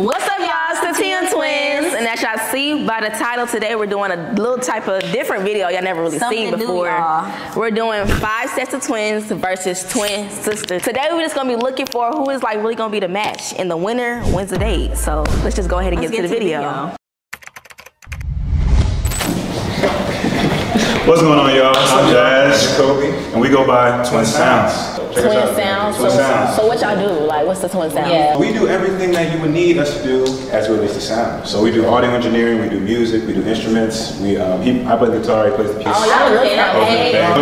What's up, y'all? It's the TM Twins. And as y'all see by the title, today we're doing a little type of different video y'all never really seen before. We're doing 5 sets of twins versus twin sisters. Today we're just gonna be looking for who is like really gonna be the match, and the winner wins the date. So let's just go ahead and get to the video. What's going on, y'all? I'm Jazz, Kobe, and we go by Twin Sounds. So what y'all do? Like, what's the Twin Sounds? Yeah. We do everything that you would need us to do as it relates to sound. So we do audio engineering, we do music, we do instruments. We I play the guitar, he plays the piano. Oh, y'all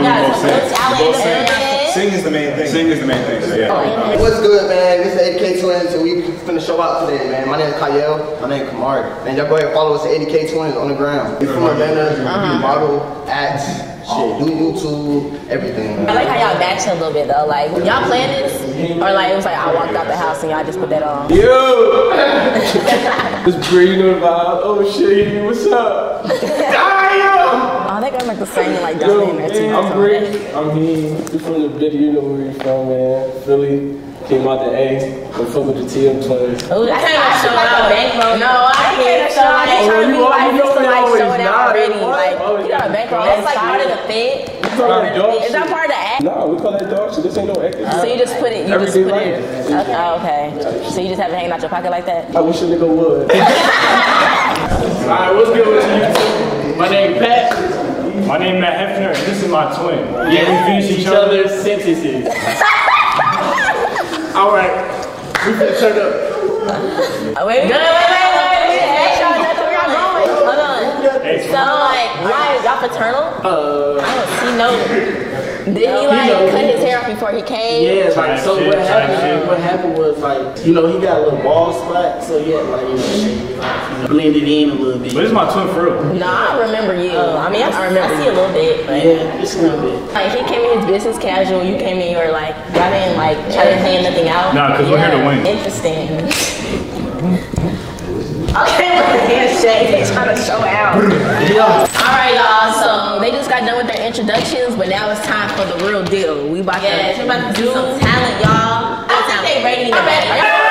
look at sing is the main thing. Sing is the main thing. So yeah. What's good, man? This is 8K Twins, and we finna show out today, man. My name is Kyle. My name is Kamari. And y'all go ahead and follow us at 8K Twins on the ground. We're from Atlanta. We model, act. Shit, do YouTube, everything. Man. I like how y'all match a little bit though. Like, y'all playing this? Or like, it was like I walked out the house and y'all just put that on. Yo! Just breathing on the vibe. Oh shit, what's up? Oh, they got like the same like dynamic. I'm great. I'm here. You from the video, you know where you're from, man. Philly. Came out the A, but fuck with the TM Twins. Oh, I can't show out. No, I can't show out. They trying to be like, just to like show it out already. Like, you got a bankroll. That's like part of the fit. Is that part of the act? No, we call that dog shit. This ain't no act. So you just put it, you just put it. Okay, okay. So you just have it hanging out your pocket like that? I wish a nigga would. Alright, what's good with you? My name is Pat. My name is Matt Hefner, and this is my twin. Yeah, we finish each other's sentences. All right, we can turn up. Wait, y'all, that's where y'all going. Hold on. So, like, why is y'all paternal? I don't see no. Did he like cut his hair off before he came? Yeah, like so. What happened was like, you know, he got a little bald spot, so yeah, like you know, blended in a little bit. But it's my twin for real. Nah, I remember you. I mean, I remember. I see a little bit, but yeah, just a little bit. Like he came in his business casual. You came in, you were like. I didn't like try to plan nothing out. Nah, because we're here to win. Interesting. Okay, with the handshake, they trying to show out. Alright, y'all, so they just got done with their introductions, but now it's time for the real deal. We about to do some talent, y'all. I think they ready to go.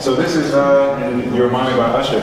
So this is, You Remind Me by Usher.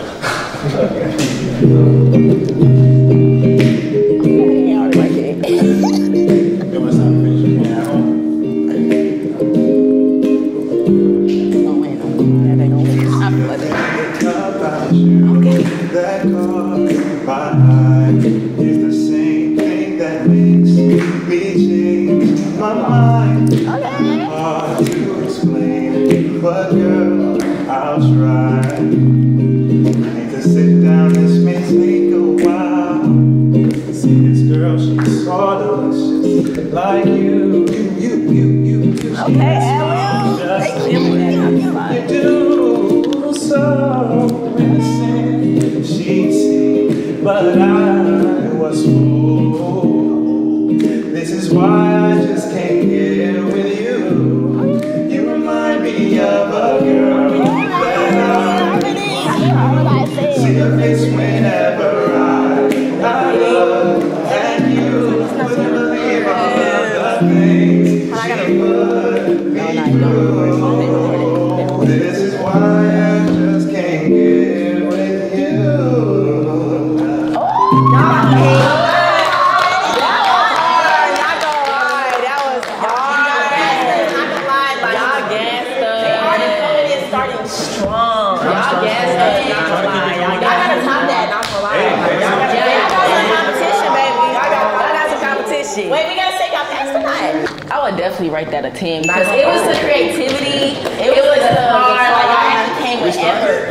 Definitely write that a 10 because it was the creativity, it was the hard, like I actually came with effort.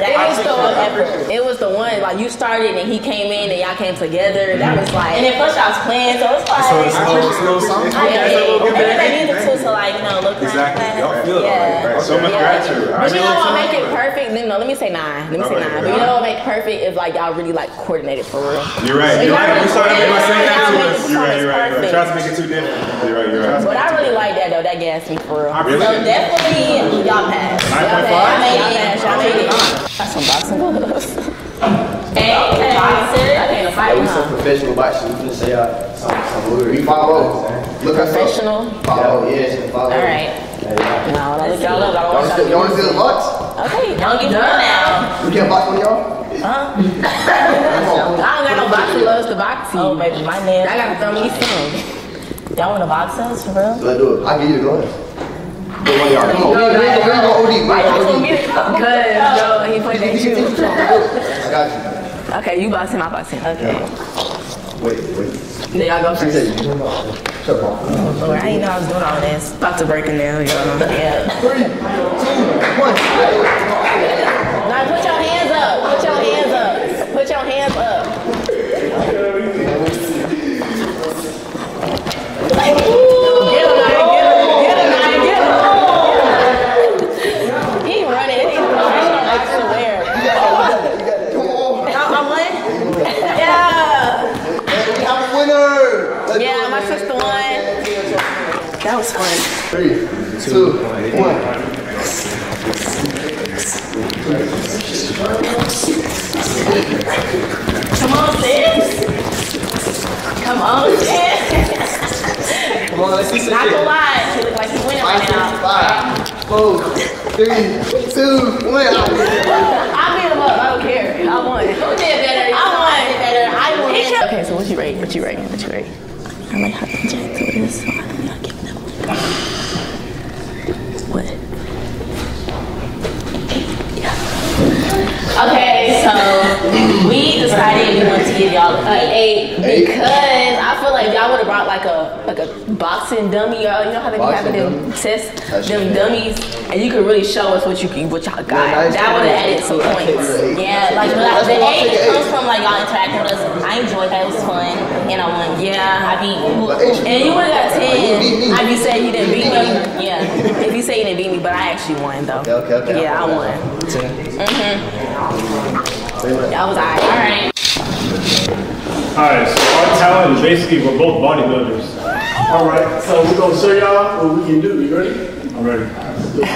It was the one like you started and he came in and y'all came together. That was like, and then plus y'all was playing, so it's like I needed to like you know look exactly. Y'all feel it. So much gratitude. But you know what make it perfect? No, let me say 9. Let me say 9. But you know what make perfect if like y'all really like coordinated for real. You're right. You're right. We started by saying that to us. You're right. You're right. Try to make it too different. You're right. You're right. But I really like that though. That gassed me for real. So definitely y'all passed. 9.5. That's unboxing. We're so professional boxing. You can say some weird. You follow. Look at professional. Follow, yes. Follow. All right. No, let's go. Y'all want to do the box? Okay. Y'all get done now. We can't box one of y'all? Huh? I don't got no box. Who loves to box you? Oh, baby, my man. I got to throw me some. Y'all want to box us for real? Let's do it. I'll give you the gloves. Okay, you box him, I box him. Okay. Wait. Then y'all go first. Lord, I didn't know I was doing all this. About to break it now, y'all. Yeah. 3, 2, 1. Now put your hands up. Put your hands up. Put your hands up. That was fun. 3, 2, 1. Come on, sis. Come on, sis. Come on, let's see. Not gonna lie, she look like she's winning right now. 5, 4, 3, 2, 1. I'll beat him up. I don't care. I won. I won. Okay, so what you rate? I like how Jack told this, so I'm not giving them what? Yeah. Okay, so we decided we wanted to give y'all an 8 because I feel like y'all would have brought like a boxing dummy, or you know how they have them test them dummies, and you could really show us what y'all got. Yeah, that would have added some points. Yeah, like the 8 comes from like y'all interacting with us. I enjoyed that. It was fun. And I won. Yeah, I beat you. And you would have got 10. I'd be saying you didn't beat me. Yeah. If you say you didn't beat me, but I actually won though. Okay. Yeah, I won. 10. Mm-hmm. That was alright. Alright, so our talent is basically we're both bodybuilders. Alright, so we're gonna show y'all what we can do. You ready? I'm ready. Let's do it.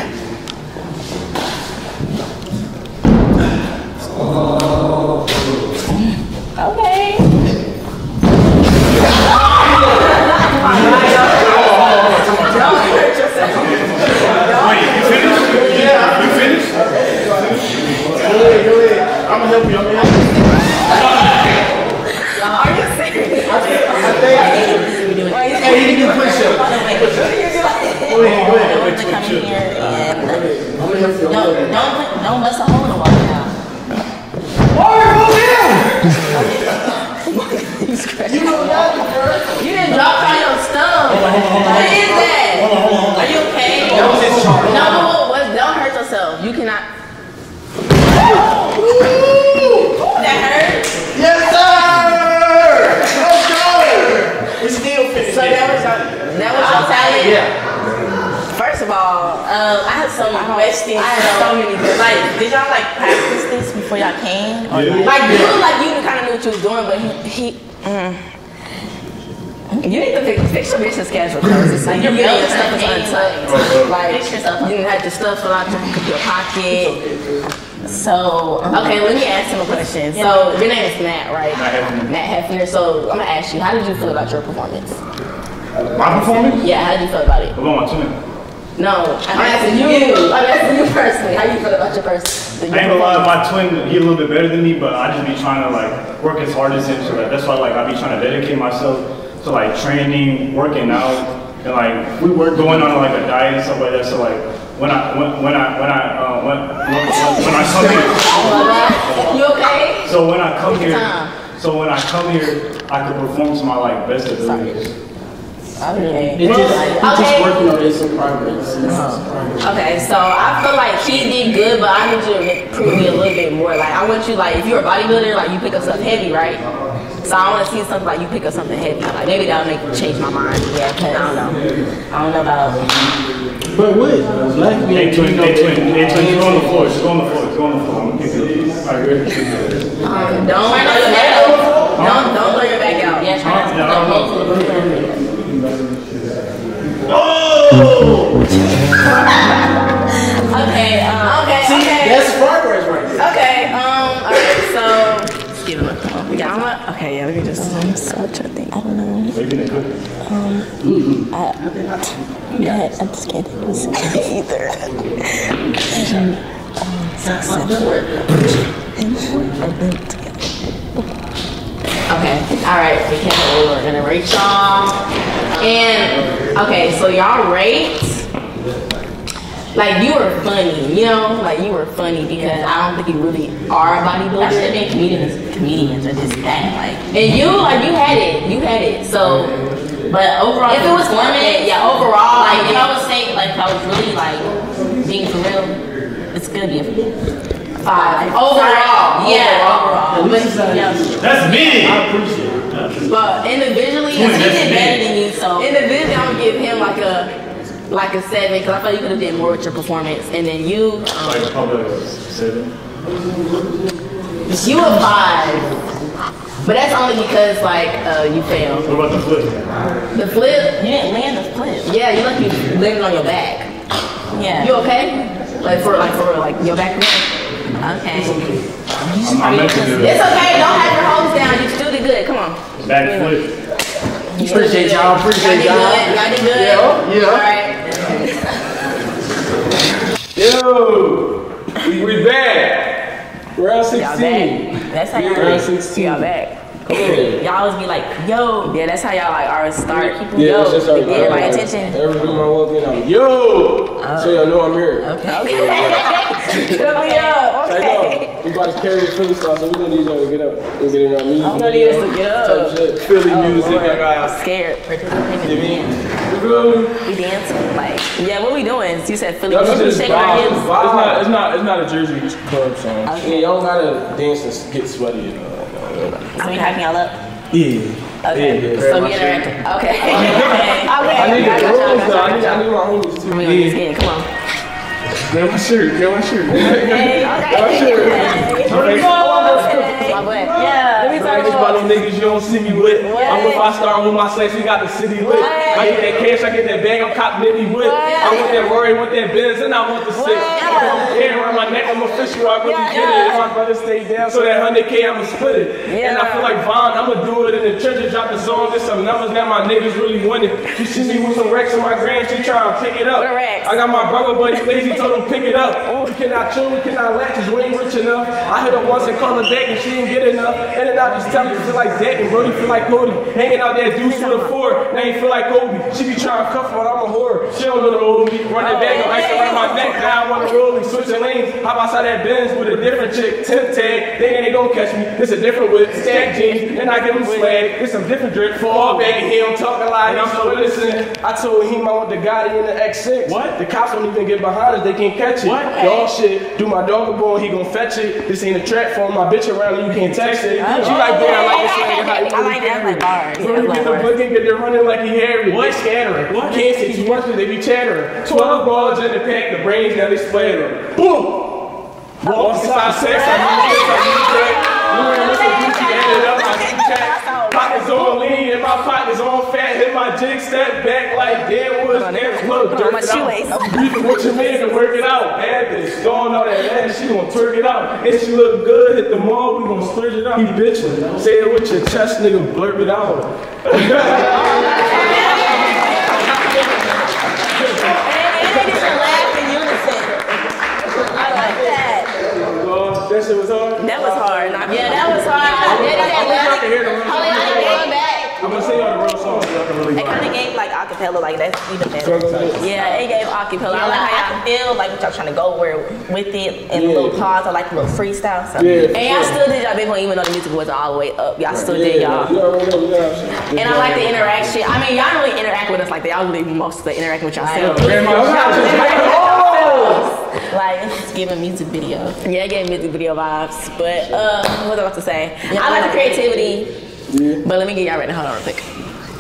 So your name is Matt, right? Matt Hefner. So I'm gonna ask you, how did you feel about your performance? My performance? Yeah, how did you feel about it? No, I'm asking you. I'm asking you personally. How do you feel about your person? I ain't gonna lie, my twin, he a little bit better than me, but I just be trying to like work as hard as him. So that's why like I be trying to dedicate myself to like training, working out, and like we were going on like a diet and stuff like that. So like. So when I come here, I could perform to my like best abilities. Okay. It's just working on this in progress. Okay, so I feel like she did good, but I need you to prove me a little bit more. Like I want you, like if you're a bodybuilder, like you pick up stuff heavy, right? So I want to see something like you pick up something heavy. Like maybe that'll make you change my mind. Yeah, cause I don't know about. But what? Hey twin, go on the floor. Go on the floor. I'm gonna pick it up. Alright, ready? Don't throw your back out. Yeah, try. Okay. That's progress right here. Okay, alright, so. Give him a call. We got him. Okay, yeah, let me just. Such a thing. I don't know. I'm scared. I'm scared either. Okay, alright, we can't hold. We're gonna rate y'all. And, okay, so y'all rate. Like, you were funny, you know? Like, you were funny because I don't think you really are a bodybuilder. I should have been comedians are just that, like. And you, like, you had it. So, but overall, if it was one minute, yeah, overall, like, if I was saying, like, if I was really, like, being for real, it's gonna be a 5. Overall, yeah. Overall. But, yeah. That's me! I appreciate it. But individually, he did better than you, so. Individually, I'm gonna give him, like, a 7, because I thought you could have done more with your performance. And then you... like probably a 7? You a 5. But that's only because, like, you failed. What about the flip? The flip? You didn't land the flip. Yeah, you lucky you landed on your back. Yeah. You okay? Like, for real, your back? Okay. It's okay, don't have your hose down. You still did good, come on. Back flip. Appreciate y'all, Y'all did good. Yeah. All right. Yo, we back. Round 16. That's how y'all y'all back. Y'all always be like, yo. Yeah, that's how y'all like always start. Yeah, that's how get my attention. Everybody walk in, I'm yo. So y'all know I'm here. Okay. Okay. We about to carry the Philly style, so we don't need y'all to get up and get in our music. I don't need us to get up. Philly music, I got. I'm scared. We dancing, like, yeah, what we doing? You said Philly music, shaking our hips. It's not a Jersey club song. Okay. Yeah, y'all gotta dance and get sweaty. So we hyping y'all up? Yeah. Okay. Yeah, so we interacting. Okay. I need the rules though. I need my homies too. Yeah, come on. Get my shirt. Get my shirt. Okay. Yeah. Let me talk about them niggas you don't see me with. I'm with 5 Star with my sex. We got the city lit. I get that cash. I get that bag. I'm copping it. With. I want that Rory. Want that Benz. And I want the 6. I'm hair around my neck. I'm official. I really get it. If my brother stays down, so that 100K I'ma split it. And I feel like Vaughn. I'ma do it in the trenches. Drop the zone. There's some numbers now. My niggas really winning. You see me with some racks on my grand. She trying to pick it up. I got my brother, buddy, lazy. Told him. Pick it up. Oh, we cannot chew, we cannot latch, cause we ain't rich enough. I hit her once and called her back and she didn't get enough. And then I just tell her, feel like Zach and Brody feel like Cody. Hanging out there, dudes with a 4. Now you feel like Kobe. She be trying to cuff her, I'm a whore. She don't know the old me. Running back, I'm ice around my neck. Now I want to roll and switch the lanes. Hop outside that Benz with a different chick. Temp tag, they ain't gonna catch me. This a different whip. Stack jeans, and I give him swag. It's some different drip. For all back, he don't talk a lot. I'm so innocent. I told him I want the Gotti in the X6. What? The cops don't even get behind us. They can't catch it. Dog shit. Do my dog a ball, he gon' fetch it. This ain't a trap for my bitch around and you can't text it. She like, boy, I like this nigga. I like that. So you get the book and get them running like he Harry. What? They scattering. What? Can't say too much, they be chattering. 12 balls in the pack, the brains now they splatter. Boom! Bro, 6 5 6, I pockets on lean and my pockets on fat. Hit my jig step back like damn was next. Look, dirt it out. Breathing with your man to work it out. Bad bitch, throwing all that ass, she gon' twerk it out. If she look good at the mall, we gon' splurge it out. He bitchin', say it with your chest, nigga, blurb it out. That shit was hard? That was hard. Yeah, that was hard. I'm going to sing y'all the real song. It kind of gave like acapella, like that's even better. Yeah, it gave acapella. Yeah, I like how y'all feel, like what y'all trying to go where with it, and a little pause, or like a little freestyle. So. Yeah, and y'all still did y'all big one, even though the music wasn't all the way up. Y'all still did y'all. And I like the interaction. I mean, y'all don't really interact with us like that. Y'all really most of the interaction with yourself. Like, it's giving music video. Yeah, it gave music video vibes. But, what was I about to say? Yeah, I like the creativity. Yeah. But let me get y'all right now. Hold on real quick.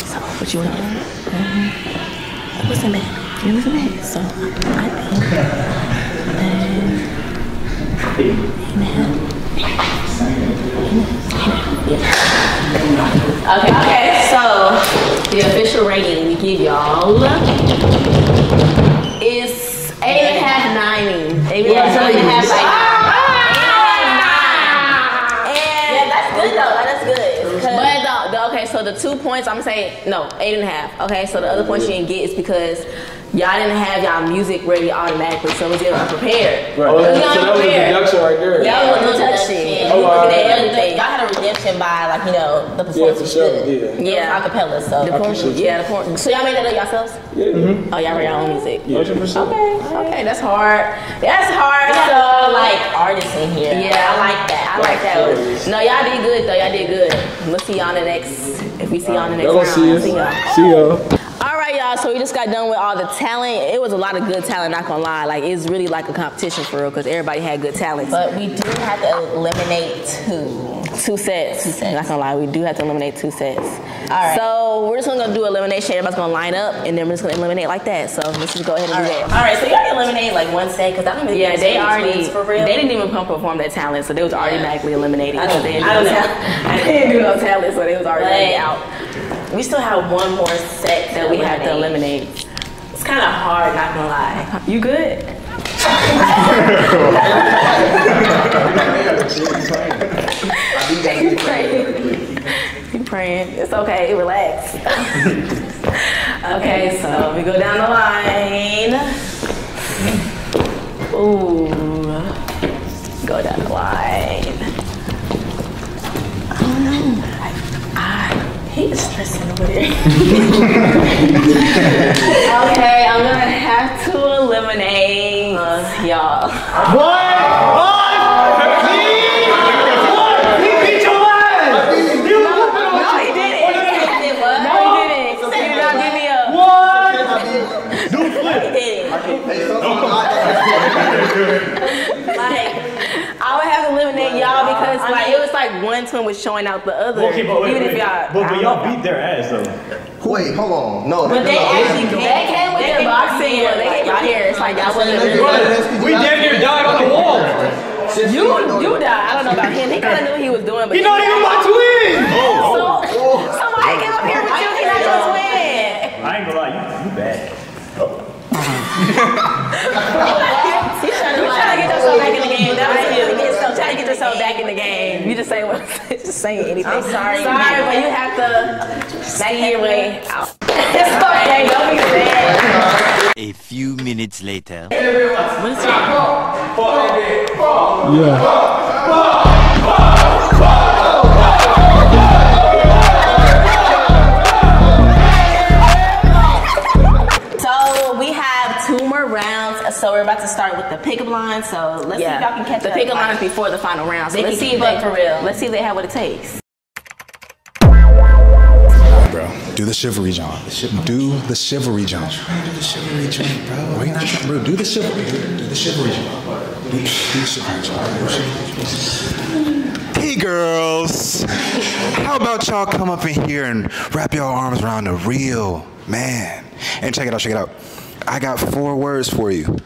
So, what you want to do? Listen, man. You listen, man. So, I think. Amen. Okay, so, the official rating we give y'all is 8.5, 9. They be like, the 2 points, I'm saying, no, 8.5. Okay, so the other points you didn't get is because y'all didn't have y'all music ready automatically, so it was unprepared. Right. Oh, so that was a deduction right there. That was a deduction. Oh, y'all had a redemption by, like, you know, the performance. Yeah, for sure. Yeah. Acapella, so. The portion, yeah, the portion. So y'all made that up yourselves? Yeah. Mm-hmm. Oh, y'all wrote your own music? Yeah. 100%. Okay, okay, that's hard. That's hard. So, like, artists in here. Yeah, I like that. I like that. No, y'all did good, though. Y'all did good. We'll see y'all in the next, if we see y'all in the next round. See y'all. See y'all. Y'all, so we just got done with all the talent. It was a lot of good talent, not gonna lie. Like, it's really like a competition for real, because everybody had good talent. But we do have to eliminate two sets. Not gonna lie, we do have to eliminate two sets. All right. So we're just gonna do elimination. Everybody's gonna line up, and then we're just gonna eliminate like that. So let's just go ahead and do that. All right. So you already eliminated like one set, because I don't even. Yeah, they already. For real. They didn't even perform their talent, so they was automatically eliminated. I didn't do no talent, so they was already out. We still have one more set that we have to eliminate. It's kind of hard, not gonna lie. You good? You praying. You praying. It's okay, relax. Okay, so we go down the line. Ooh. Go down the line. He is stressing over there. Okay, I'm gonna have to eliminate y'all. What? He beat your ass! No, he didn't. No, he didn't. He did not give me up. What? No flip. He didn't. I would have to eliminate y'all because like it was like one twin was showing out the other. Okay, but wait, but y'all beat their ass though. Wait, hold on. No, but they actually came with their boxing. They got here. It's like y'all wasn't really. We damn near died on the wall. You died. I don't know about him. He kind of knew what he was doing, but he's not even my twin. So somebody came up here with you. He's not your twin. I ain't gonna lie, you bad. Back in the game. You just say what? Just saying anything. I'm sorry. Sorry, but you have to say your way out. It's okay. Don't be sad. A few minutes later. What's your call? So we have two more rounds. So we're about to start with the pickup line, so let's see if y'all can catch the pickup line before the final round. So let's see if they for real. Let's see if they have what it takes. Bro, do the chivalry jump. Do the chivalry jump. Do the chivalry jump, bro. Why not, bro? Do the chivalry. Do the chivalry jump. Do the chivalry jump. Hey girls, how about y'all come up in here and wrap your arms around a real man? And check it out. Check it out. I got 4 words for you.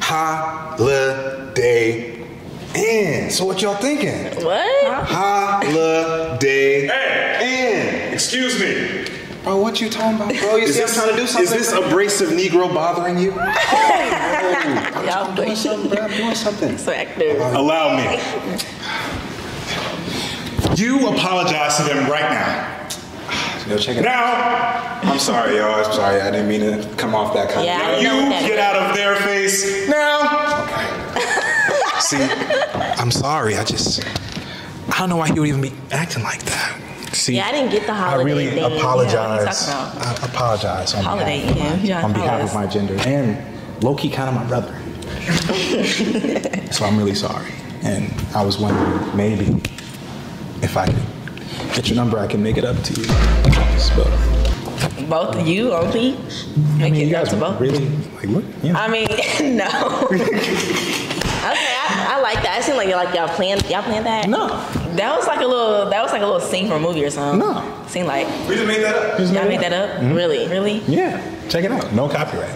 Holiday Inn. So what y'all thinking? What? Holiday Inn. Excuse me. Bro, what you talking about, bro? You see I'm trying to do something? Is this abrasive Negro bothering you? I'm doing something, bro. I'm doing something. Allow me. You apologize to them right now. Yo, check it out. I'm sorry, y'all. I'm sorry. I didn't mean to come off that kind of. Now you get out of their face now. Okay. See, I'm sorry. I don't know why he would even be acting like that. See, I didn't get the holiday thing. I really apologize. I apologize on behalf of my gender and low-key kind of my brother. So I'm really sorry. And I was wondering maybe if I could. Get your number, I can make it up to you. But both you only? I mean, you guys both? Really? Like, look. Yeah. I mean, no. Okay, I like that. It seemed like y'all planned that. No. That was like a little scene from a movie or something. No. Seemed like. We just made that up. Y'all made that up? Mm-hmm. Really? Really? Yeah. Check it out. No copyright.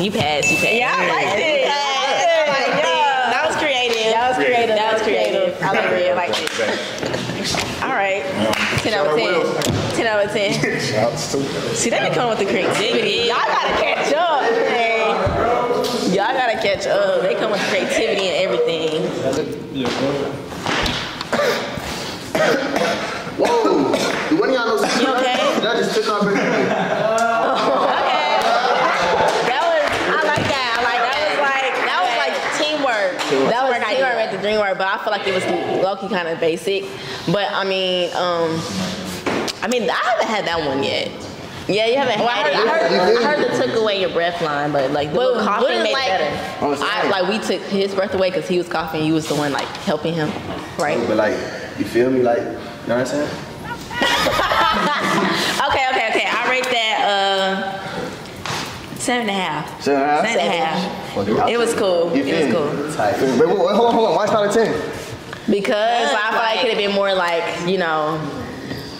You passed. You passed. Yeah, I liked it. That was creative. That was creative. That was creative. I like it. I liked it. All right, 10 out of 10. 10 out of 10. See, they be coming with the creativity. Y'all gotta catch up. Y'all gotta catch up. They come with creativity and everything. Whoa! That was teamwork at the dream work, but I feel like it was low-key kind of basic. But I haven't had that one yet. Yeah, you haven't had it. I heard they took away your breath line, but like the coughing made it better. We took his breath away because he was coughing. You was the one like helping him, right? But like, you feel me? Like, you know what I'm saying? Okay. I rate that 7.5. 7.5. 7.5. Well, it was cool. It was cool. Tight. Wait, hold on. Why it's not a 10? Because I feel like it could have been more like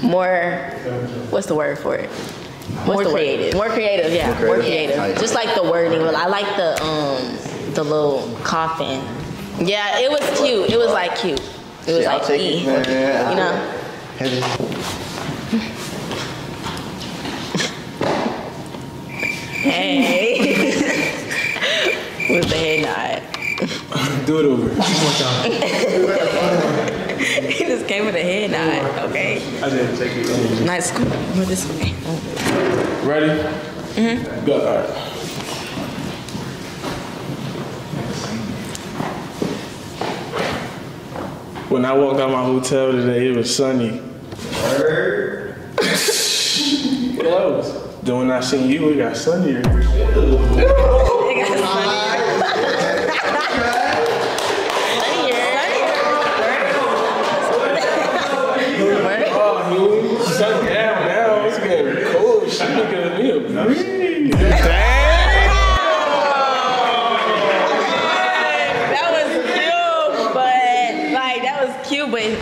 more. What's the word for it? More creative. Just like the wording. I like the little coffin. Yeah, it was cute. It was like cute. It was like E. You know. Hey. With the head nod. Do it over. One more time. He just came with a head nod. Okay. I didn't take it. Nice. Go this way. Ready? Mm-hmm. Go. All right. When I walked out of my hotel today, it was sunny. Word. What else? Then when I seen you, it got sunnier.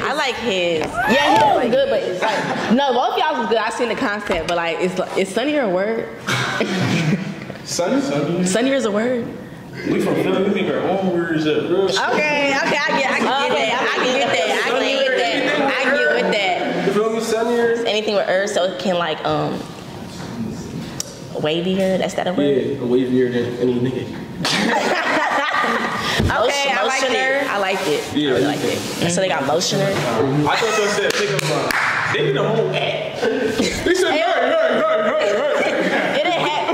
I like his. Yeah, his was good, but it's like both of y'all was good. I seen the concept, but like is sunnier a word? Sunnier? Sunnier is a word. We from Philly, we think our own words are real. Okay, I can get that. You feel me? Sunnier? Anything with earth, so it can like wavier, that's that a word? Yeah, wavier than any nigga. Okay, I liked it. Yeah, I really liked it. Mm-hmm. So they got motioner. I thought they said pick up my. They did the whole act. They said hey. It didn't have.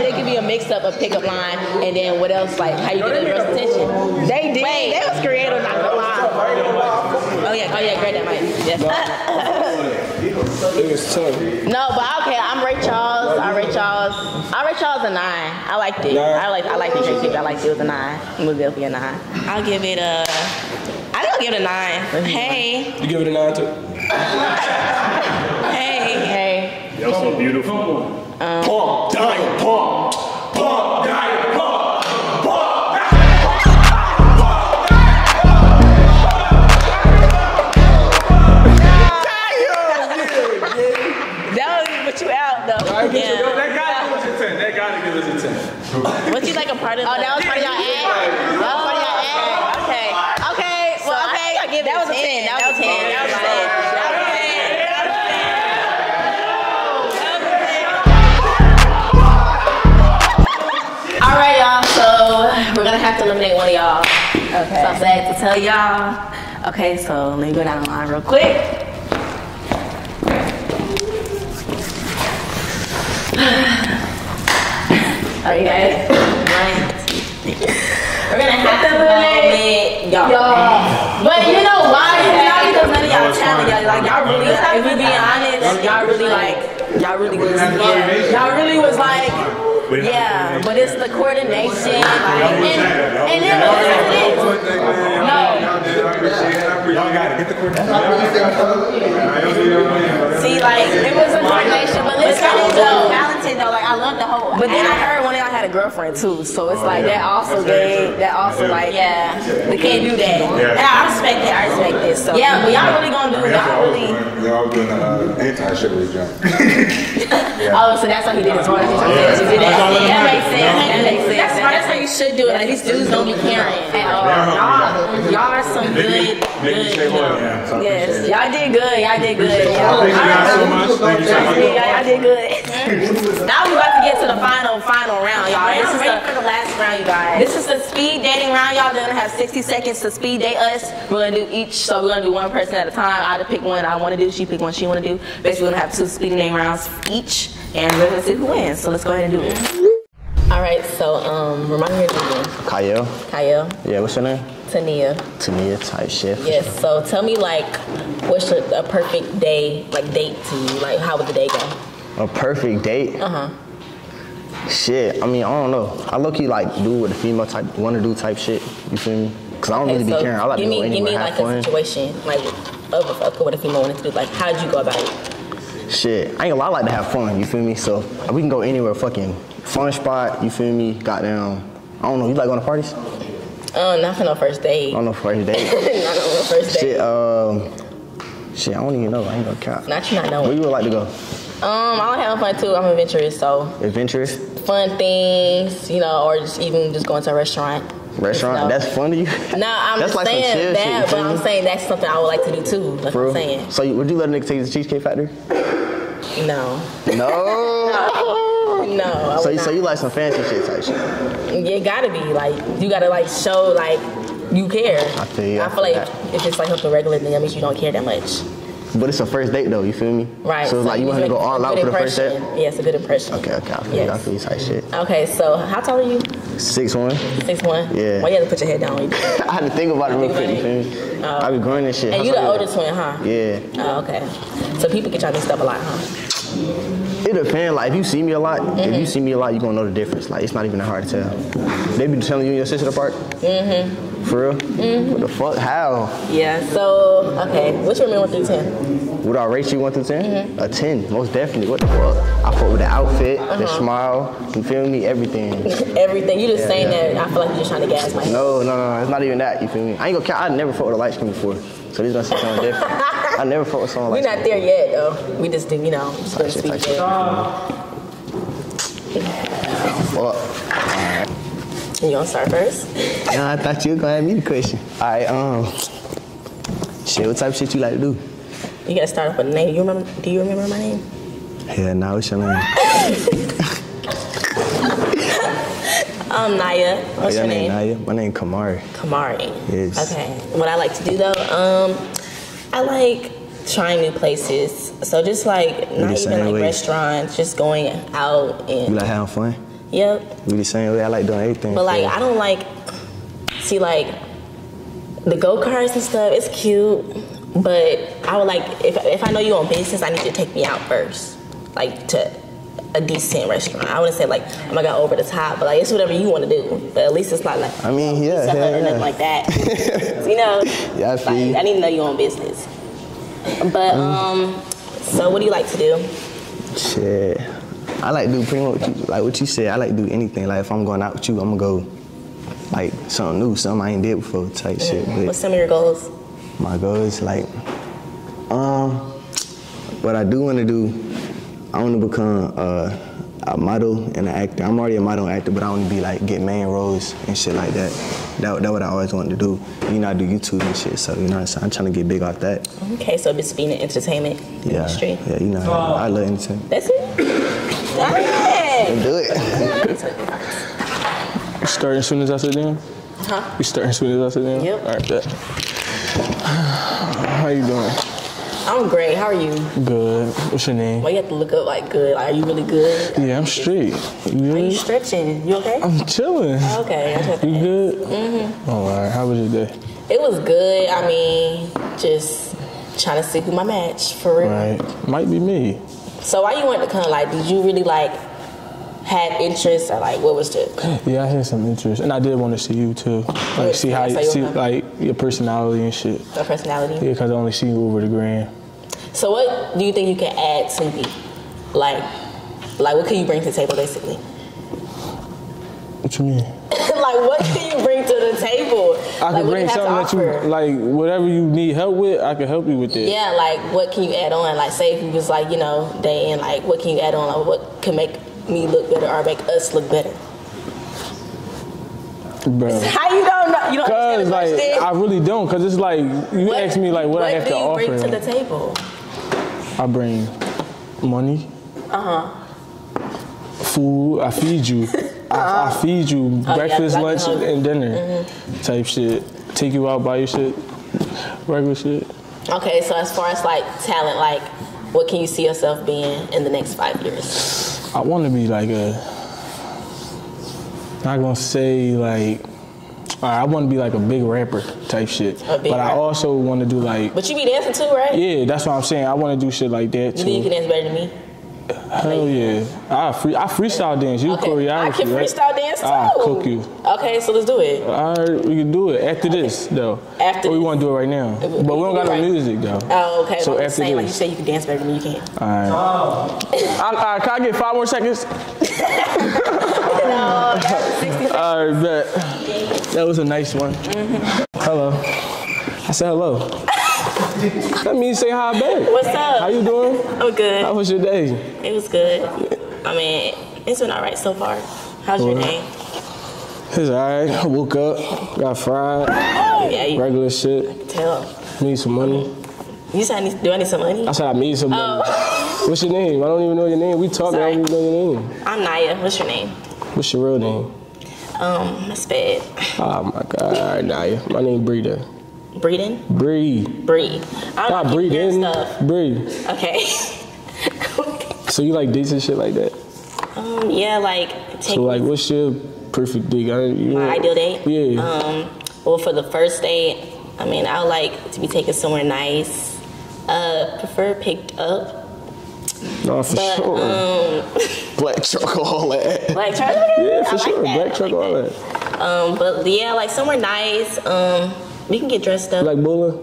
They could be a mix up of pickup line and then what else? Like how you get everyone's attention. They did. Wait, they was creative, not gonna lie. Oh yeah, great that mic. Yes. It was tough. No, but okay, I rate y'all's a 9. I liked it. I liked it. It was a 9. It was definitely a 9. I'll give it a. I don't give it a 9. Hey. You give it a 9 too. Hey. You're so beautiful. That was part of y'all ad? That was part of y'all ad? Okay. Well, okay. I give that was a 10. That was a 10. That was a 10. All right, y'all. So we're gonna have to eliminate one of y'all. Okay. So I'm sad to tell y'all. Okay. So let me go down the line real quick. Okay. We're gonna have to eliminate y'all. But you know why? Because none of y'all talented. If we being honest, y'all really was like, but it's the coordination. Y'all gotta get the coordination. See, like, it was a coordination, but listen, I love the whole. But then I heard one of y'all had a girlfriend too, so it's we can't do that. Yeah. And I respect it. So yeah, but y'all really gonna do it. Y'all doing anti-chivalry jump. Oh, so that's how he did his part. That makes sense. That's how you should do it. Like, these dudes don't be caring at all. Y'all are some good. Yes, y'all did good. Y'all did good. Now we about to get to the final round, y'all. This is the last round, you guys. This is the speed dating round, y'all. They're gonna have 60 seconds to speed date us. We're gonna do each, so we're gonna do one person at a time. I had to pick one I wanna do, she picked one she wanna do. Basically, we're gonna have 2 speed dating rounds each, and we're gonna see who wins. So let's go ahead and do it. All right, so remind me to do Kyle. Kyle. Yeah, what's your name? Tania. Tania type shit. Yes, sure. So tell me, like, what's a perfect day, like, date to you? Like, how would the day go? A perfect date? Uh-huh. Shit, I mean, I don't know. I low-key, like, do what a female type, want to do type shit. You feel me? Because I don't really be caring. I like to go anywhere, have fun. Give me, like, a situation, like, of what a female wanted to do. Like, how'd you go about it? Shit, I ain't gonna lie, I like to have fun, you feel me? So, we can go anywhere, fucking fun spot, you feel me? Goddamn. I don't know, you like going to parties? Not for no first date. On the first date. Not on the first date. Shit, I don't even know. I ain't gonna count. Not you not knowing. Where you would like to go? I like having fun too. I'm adventurous, so. Adventurous? Fun things, you know, or just even just going to a restaurant. Restaurant? That's fun to you? No, I'm just like saying that, but I'm saying that's something I would like to do too. Like I'm saying. So would you let a nigga take you to the Cheesecake Factory? No. No. No, so you like some fancy shit type shit? It gotta be like you gotta like show like you care. I feel you. I feel like that. If it's like something regular, then that means you don't care that much. But it's a first date though, you feel me? Right. So it's like you want to go all out for the first date. Yeah, it's a good impression. Okay, okay, I feel you type shit. Okay, so how tall are you? 6'1". 6'1". Yeah. Why you had to put your head down? I had to think about it real quick. You feel me? I be growing this shit. And you the older twin, huh? Yeah. Oh, okay. So people get y'all mixed up a lot, huh? It depends. Like, if you see me a lot, you're going to know the difference. Like, it's not even that hard to tell. They be telling you and your sister apart? Mm-hmm. For real? Mm-hmm. What the fuck? How? Yeah, so, okay. What's your rating 1 through 10? Would I rate you 1 through 10? Mm-hmm. A 10, most definitely. What the fuck? I fuck with the outfit, the smile, you feel me? Everything. Everything. You just saying that I feel like you're just trying to gas my head. No. It's not even that, you feel me? I ain't going to count. I never fucked with a light skin before. So this is going to sound different. I never fought with someone like that. We're not there yet, though. We just didn't, you know, just didn't speak yet. You gonna start first? No, I thought you were gonna ask me the question. All right, shit, what type of shit you like to do? You gotta start off with a name. Do you remember my name? Yeah, nah, what's your name? I'm Naya. What's your name? Naya. My name Kamari. Kamari. Yes. Okay. What I like to do, though, I like trying new places, so just like not even like restaurants, just going out and. You like having fun? Yep. We the same way. I like doing everything. But like I don't like see like the go-karts and stuff. It's cute, but I would like if I know you on business, I need you to take me out first, like to a decent restaurant. I wouldn't say like oh my god over the top, but like it's whatever you want to do. But at least it's not like. I mean, nothing like that. You know, yeah, I need to know your own business. But, so what do you like to do? Shit. I like to do pretty much what you said. I like to do anything. Like, if I'm going out with you, I'm going to go, like, something new, something I ain't did before type shit. But what's some of your goals? My goals, like, what I do want to do, I want to become a model and an actor. I'm already a model and actor, but I want to be like get main roles and shit like that. That's what I always wanted to do. You know, I do YouTube and shit, so you know what I'm saying? I'm trying to get big off that. Okay, so just being in the entertainment industry. Yeah, you know, I love entertainment. That's it? Do it. You starting as soon as I sit down? Huh? You starting as soon as I sit down? Yep. All right, bet. How you doing? I'm great. How are you? Good. What's your name? Why you have to look up like good? Like, are you really good? Yeah, I'm straight. You good? Are you stretching? You okay? I'm chilling. Oh, okay. You good? Mm-hmm. All right. How was your day? It was good. I mean, just trying to see who my match for real. Right. Might be me. So why you wanted to come? Like, did you really like have interest or like what was the? Yeah, I had some interest, and I did want to see you too. Like, see how you see like your personality and shit. My personality. Yeah, because I only see you over the gram. So what do you think you can add to me? Like what can you bring to the table basically? What you mean? Like what can you bring to the table? I can bring something that you like. Whatever you need help with, I can help you with it. Yeah, like what can you add on? Like say if you was like you know day in, like what can you add on? Like what can make me look better or make us look better? Bro. How you don't know? You don't understand the question? Because, like, I really don't. Because it's like, you ask me, like, what I have to offer. What do you bring to the table? I bring money. Food. I feed you. I feed you breakfast, lunch, and dinner type shit. Take you out, buy you shit. Regular shit. Okay, so as far as, like, talent, like, what can you see yourself being in the next 5 years? I want to be like a, not gonna say like I want to be like a big rapper type shit. But I also want to do like. But you be dancing too, right? Yeah, that's what I'm saying. I want to do shit like that too. You think you can dance better than me? Hell yeah. I freestyle dance. You choreography. I can freestyle dance too. I'll cook you. Okay, so let's do it. All right, we can do it after this though. After we want to do it right now. But we don't got no music though. Oh, okay. So after this. Like you say you can dance better than me, you can't. All right. Oh. Can I get 5 more seconds? No, that was 60 seconds. All right, bet. That was a nice one. Mm-hmm. Hello. I said hello. That means say hi back. What's up? How you doing? I'm good. How was your day? It was good. I mean, it's been all right so far. How's your day? It's all right. I woke up, got fried, regular shit. I can tell. Need some money. You said, do I need some money? I said I need some money. What's your name? I don't even know your name. We talking, I don't even know your name. I'm Naya. What's your name? What's your real name? That's bad. Oh my God, all right, Naya. My name Breeda. Breeden? Breed. Breed. Not Breeden. Breed. Okay. So you like dates and shit like that? Yeah, like. So like, what's your perfect date? My ideal date? Yeah. Well, for the first date, I mean, I would like to be taken somewhere nice. Prefer picked up. No, for sure. Black truck, all that. Black truck? Yeah, for sure. Black truck, all that. But yeah, like somewhere nice. We can get dressed up. Like bowling?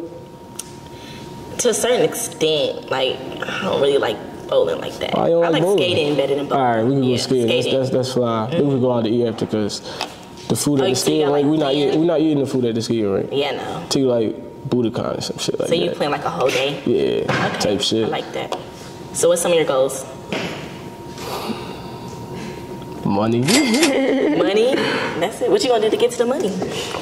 To a certain extent. Like, I don't really like bowling like that. Oh, I like skating better than bowling. All right, we can go skating. That's fly. Mm-hmm. We can go out to eat after because the food at the skating rink, we're not eating the food at the skating rink. Yeah, no. Till like Budokan or some shit like that. So you playing like a whole day? Yeah, okay. Type shit. I like that. So what's some of your goals? Money. Money? That's it. What you gonna do to get to the money?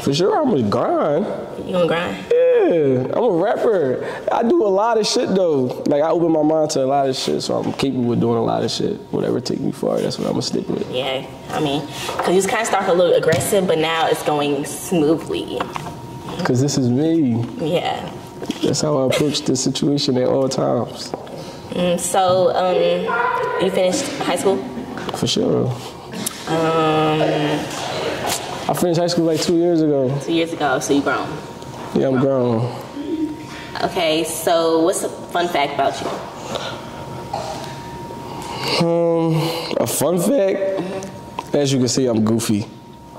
For sure, I'm gonna grind. You gonna grind? Yeah, I'm a rapper. I do a lot of shit though. Like I open my mind to a lot of shit, so I'm capable of doing a lot of shit. Whatever take me far, that's what I'm gonna stick with. Yeah, I mean, cause you was kind of starting a little aggressive, but now it's going smoothly. Cause this is me. Yeah. That's how I approach the situation at all times. So, you finished high school? For sure. I finished high school like 2 years ago. 2 years ago, so you grown? Yeah, I'm grown. Okay, so what's a fun fact about you? A fun fact? As you can see, I'm goofy.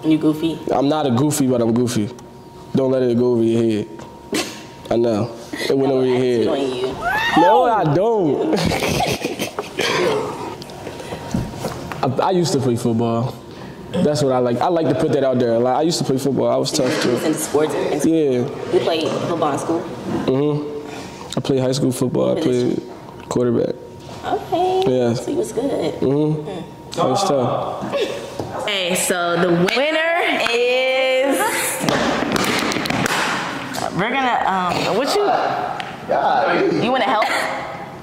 You goofy? I'm not a goofy, but I'm goofy. Don't let it go over your head. I know. It went over your head. No, I don't. I used to play football. That's what I like. I like to put that out there. Like, I used to play football. I was tough too. Into sports? Yeah. You played football in school? Mm-hmm. I played high school football. I played quarterback. Okay. Yeah. So you was good. Mm-hmm. I was tough. Okay, so the winner is... We're gonna... what you... God. You wanna help?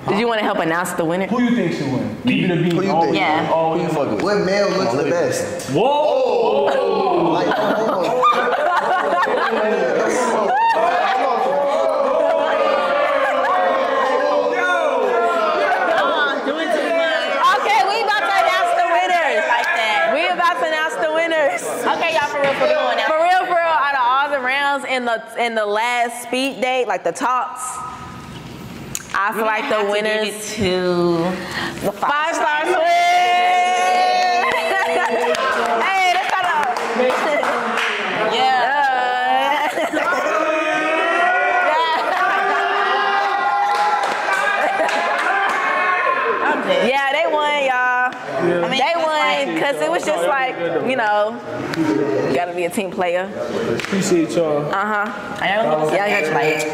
Did you want to help announce the winner? Who you think should win? Keep it a beat. Who you think? Yeah. Who you fuck with? What male looks the best? Whoa! Like, hold on. Come on, do it to me. Okay, we about to announce the winners. Like that. We about to announce the winners. Okay, y'all, for real, for going now. For real, out of all the rounds in the last speed date, like the talks. I feel like the winners to the 5 Star Twins. Hey, that's not Yeah, they won, y'all. Yeah. I mean, they won because it was just like, you know. You gotta be a team player. Appreciate y'all. Yeah, you gotta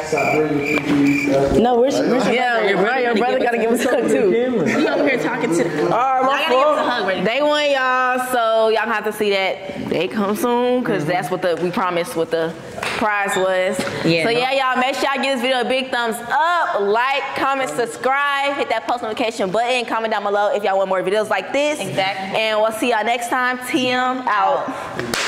play. No, your brother gotta give us a hug too. We over here talking to them. Alright, my fault. They won, y'all, so y'all have to see that they come soon, cause that's what we promised what the prize was. Yeah, so y'all, make sure y'all give this video a big thumbs up, like, comment, subscribe, hit that post notification button, comment down below if y'all want more videos like this. Exactly. And we'll see y'all next time. TM out.